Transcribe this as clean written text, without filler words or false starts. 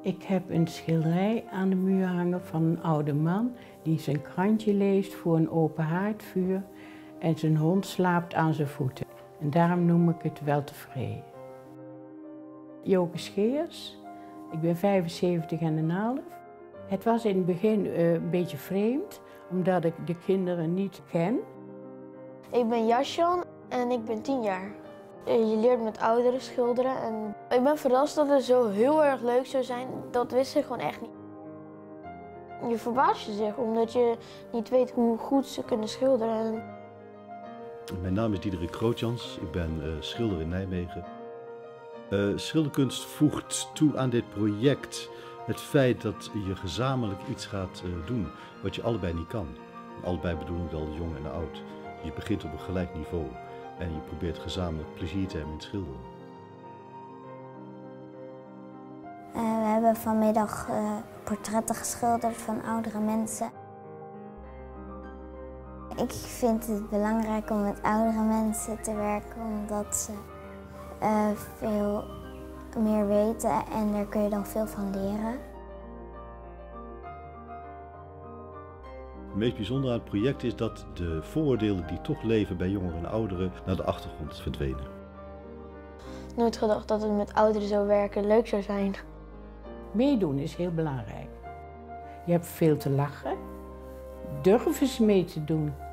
Ik heb een schilderij aan de muur hangen van een oude man die zijn krantje leest voor een open haardvuur en zijn hond slaapt aan zijn voeten. En daarom noem ik het wel tevreden. Jokes Geers, ik ben 75,5. Het was in het begin een beetje vreemd, omdat ik de kinderen niet ken. Ik ben Jasjon en ik ben 10 jaar. Je leert met ouderen schilderen en ik ben verrast dat het zo heel erg leuk zou zijn. Dat wist ik gewoon echt niet. Je verbaast je zich omdat je niet weet hoe goed ze kunnen schilderen. Mijn naam is Diederik Grootjans, ik ben schilder in Nijmegen. Schilderkunst voegt toe aan dit project het feit dat je gezamenlijk iets gaat doen wat je allebei niet kan. Allebei bedoel ik al jong en oud. Je begint op een gelijk niveau. En je probeert gezamenlijk plezier te hebben in het schilderen. We hebben vanmiddag portretten geschilderd van oudere mensen. Ik vind het belangrijk om met oudere mensen te werken, omdat ze veel meer weten en daar kun je dan veel van leren. Het meest bijzondere aan het project is dat de vooroordelen die toch leven bij jongeren en ouderen naar de achtergrond verdwenen. Nooit gedacht dat het met ouderen zo werken leuk zou zijn. Meedoen is heel belangrijk. Je hebt veel te lachen. Durf eens mee te doen.